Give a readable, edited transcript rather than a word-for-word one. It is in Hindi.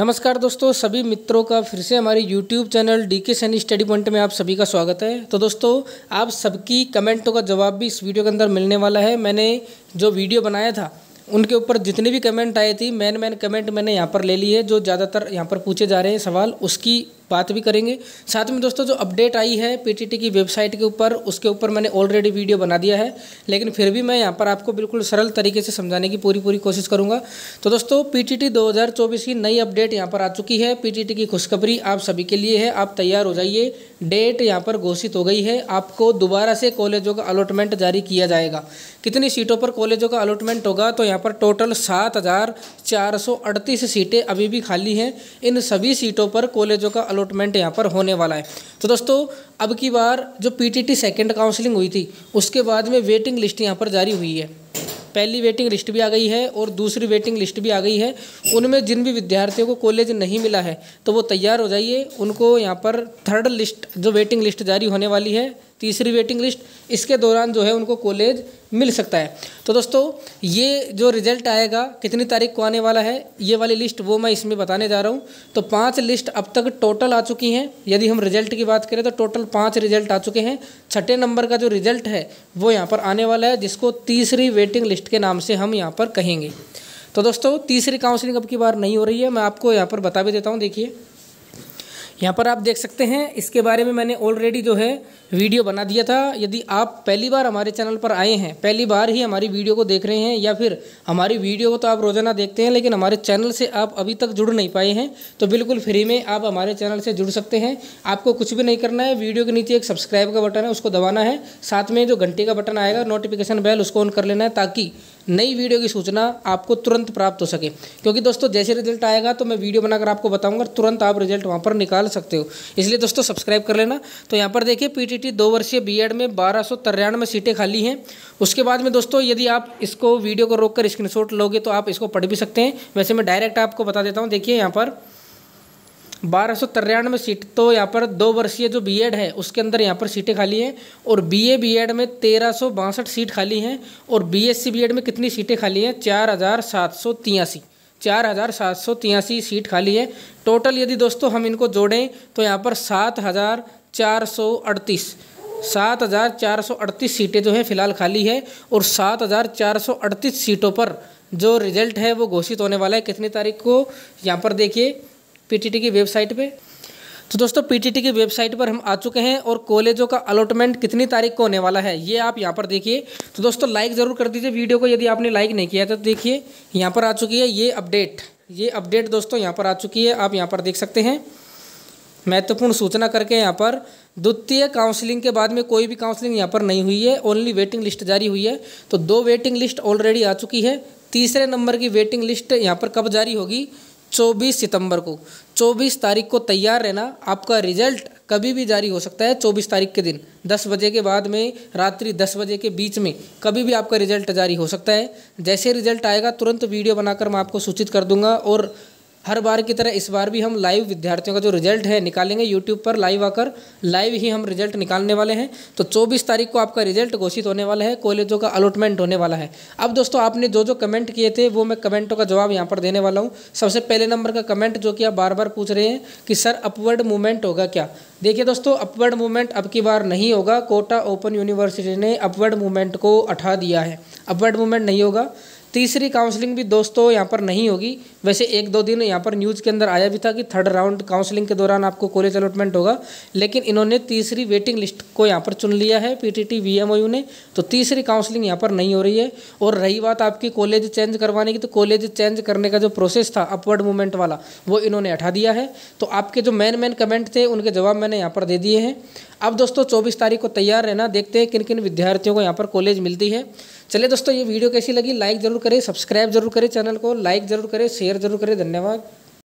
नमस्कार दोस्तों, सभी मित्रों का फिर से हमारे YouTube channel DK Saini study point में आप सभी का स्वागत है। तो दोस्तों, आप सबकी कमेंटों का जवाब भी इस वीडियो के अंदर मिलने वाला है। मैंने जो वीडियो बनाया था उनके ऊपर जितने भी कमेंट आए थे, मैन कमेंट मैंने यहाँ पर ले ली है। जो ज़्यादातर यहाँ पर पूछे जा रहे हैं सवाल, उसकी बात भी करेंगे। साथ में दोस्तों, जो अपडेट आई है PTT की वेबसाइट के ऊपर, उसके ऊपर मैंने ऑलरेडी वीडियो बना दिया है, लेकिन फिर भी मैं यहाँ पर आपको बिल्कुल सरल तरीके से समझाने की पूरी कोशिश करूँगा। तो दोस्तों, PTT 2024 की नई अपडेट यहाँ पर आ चुकी है। PTT की खुशखबरी आप सभी के लिए है, आप तैयार हो जाइए। डेट यहाँ पर घोषित हो गई है, आपको दोबारा से कॉलेजों का अलॉटमेंट जारी किया जाएगा। कितनी सीटों पर कॉलेजों का अलॉटमेंट होगा? तो यहाँ पर टोटल 7,438 सीटें अभी भी खाली हैं। इन सभी सीटों पर कॉलेजों का अलॉटमेंट यहाँ पर होने वाला है। तो दोस्तों, अब की बार जो PTT सेकंड काउंसलिंग हुई थी, उसके बाद में वेटिंग लिस्ट यहाँ पर जारी हुई है। पहली वेटिंग लिस्ट भी आ गई है और दूसरी वेटिंग लिस्ट भी आ गई है। उनमें जिन भी विद्यार्थियों को कॉलेज नहीं मिला है, तो वो तैयार हो जाइए। उनको यहाँ पर थर्ड लिस्ट, जो वेटिंग लिस्ट जारी होने वाली है, तीसरी वेटिंग लिस्ट, इसके दौरान जो है उनको कॉलेज मिल सकता है। तो दोस्तों, ये जो रिजल्ट आएगा कितनी तारीख को आने वाला है, ये वाली लिस्ट, वो मैं इसमें बताने जा रहा हूँ। तो 5 लिस्ट अब तक टोटल आ चुकी हैं। यदि हम रिजल्ट की बात करें तो टोटल 5 रिजल्ट आ चुके हैं। 6 नंबर का जो रिजल्ट है वो यहाँ पर आने वाला है, जिसको तीसरी वेटिंग लिस्ट के नाम से हम यहाँ पर कहेंगे। तो दोस्तों, तीसरी काउंसलिंग अब की बार नहीं हो रही है, मैं आपको यहाँ पर बता भी देता हूँ। देखिए यहाँ पर आप देख सकते हैं, इसके बारे में मैंने ऑलरेडी जो है वीडियो बना दिया था। यदि आप पहली बार हमारे चैनल पर आए हैं, पहली बार ही हमारी वीडियो को देख रहे हैं, या फिर हमारी वीडियो को तो आप रोज़ाना देखते हैं लेकिन हमारे चैनल से आप अभी तक जुड़ नहीं पाए हैं, तो बिल्कुल फ्री में आप हमारे चैनल से जुड़ सकते हैं। आपको कुछ भी नहीं करना है। वीडियो के नीचे एक सब्सक्राइब का बटन है, उसको दबाना है। साथ में जो घंटे का बटन आएगा, नोटिफिकेशन बेल, उसको ऑन कर लेना है, ताकि नई वीडियो की सूचना आपको तुरंत प्राप्त हो सके। क्योंकि दोस्तों, जैसे रिजल्ट आएगा तो मैं वीडियो बनाकर आपको बताऊंगा, तुरंत आप रिजल्ट वहां पर निकाल सकते हो। इसलिए दोस्तों, सब्सक्राइब कर लेना। तो यहां पर देखिए, PTT 2 वर्षीय BEd में 1293 सीटें खाली हैं। उसके बाद में दोस्तों, यदि आप इसको वीडियो को रोककर स्क्रीनशॉट लोगे तो आप इसको पढ़ भी सकते हैं। वैसे मैं डायरेक्ट आपको बता देता हूँ। देखिए यहाँ पर 1293 सीट, तो यहाँ पर 2 वर्षीय जो BEd है उसके अंदर यहाँ पर सीटें खाली हैं। और BA BEd में 1362 सीट खाली हैं। और BSc BEd में कितनी सीटें खाली हैं? 4,783 सीट खाली है। टोटल यदि दोस्तों हम इनको जोड़ें तो यहाँ पर 7,438 सीटें जो हैं फिलहाल खाली है। और 7,438 सीटों पर जो रिजल्ट है वो घोषित होने वाला है। कितनी तारीख को? यहाँ पर देखिए PTT की वेबसाइट पे। तो दोस्तों, PTT की वेबसाइट पर हम आ चुके हैं। और कॉलेजों का अलॉटमेंट कितनी तारीख को होने वाला है, ये आप यहाँ पर देखिए। तो दोस्तों, लाइक ज़रूर कर दीजिए वीडियो को, यदि आपने लाइक नहीं किया। तो देखिए यहाँ पर आ चुकी है ये अपडेट दोस्तों यहाँ पर आ चुकी है। आप यहाँ पर देख सकते हैं, महत्वपूर्ण सूचना करके यहाँ पर द्वितीय काउंसलिंग के बाद में कोई भी काउंसलिंग यहाँ पर नहीं हुई है। ओनली वेटिंग लिस्ट जारी हुई है। तो 2 वेटिंग लिस्ट ऑलरेडी आ चुकी है। तीसरे नंबर की वेटिंग लिस्ट यहाँ पर कब जारी होगी? 24 सितंबर को। 24 तारीख को तैयार रहना। आपका रिजल्ट कभी भी जारी हो सकता है। 24 तारीख के दिन 10 बजे के बाद में, रात्रि 10 बजे के बीच में कभी भी आपका रिजल्ट जारी हो सकता है। जैसे रिजल्ट आएगा तुरंत वीडियो बनाकर मैं आपको सूचित कर दूंगा। और हर बार की तरह इस बार भी हम लाइव विद्यार्थियों का जो रिजल्ट है निकालेंगे। यूट्यूब पर लाइव आकर लाइव ही हम रिजल्ट निकालने वाले हैं। तो 24 तारीख को आपका रिजल्ट घोषित होने वाला है, कॉलेजों का अलॉटमेंट होने वाला है। अब दोस्तों, आपने जो कमेंट किए थे वो मैं कमेंटों का जवाब यहाँ पर देने वाला हूँ। सबसे पहले नंबर का कमेंट, जो कि आप बार बार पूछ रहे हैं कि सर अपवर्ड मूवमेंट होगा क्या? देखिए दोस्तों, अपवर्ड मूवमेंट अब की बार नहीं होगा। कोटा ओपन यूनिवर्सिटी ने अपवर्ड मूवमेंट को हटा दिया है। अपवर्ड मूवमेंट नहीं होगा। तीसरी काउंसलिंग भी दोस्तों यहाँ पर नहीं होगी। वैसे 1-2 दिन यहाँ पर न्यूज़ के अंदर आया भी था कि थर्ड राउंड काउंसलिंग के दौरान आपको कॉलेज अलॉटमेंट होगा, लेकिन इन्होंने तीसरी वेटिंग लिस्ट को यहाँ पर चुन लिया है PTT VMOU ने। तो तीसरी काउंसलिंग यहाँ पर नहीं हो रही है। और रही बात आपकी कॉलेज चेंज करवाने की, तो कॉलेज चेंज करने का जो प्रोसेस था अपवर्ड मूवमेंट वाला, वो इन्होंने हटा दिया है। तो आपके जो मैन कमेंट थे उनके जवाब मैंने यहाँ पर दे दिए हैं। अब दोस्तों, 24 तारीख को तैयार रहना। देखते हैं किन किन विद्यार्थियों को यहाँ पर कॉलेज मिलती है। चलिए दोस्तों, ये वीडियो कैसी लगी? लाइक ज़रूर करें, सब्सक्राइब ज़रूर करें चैनल को, लाइक ज़रूर करें, शेयर ज़रूर करें। धन्यवाद।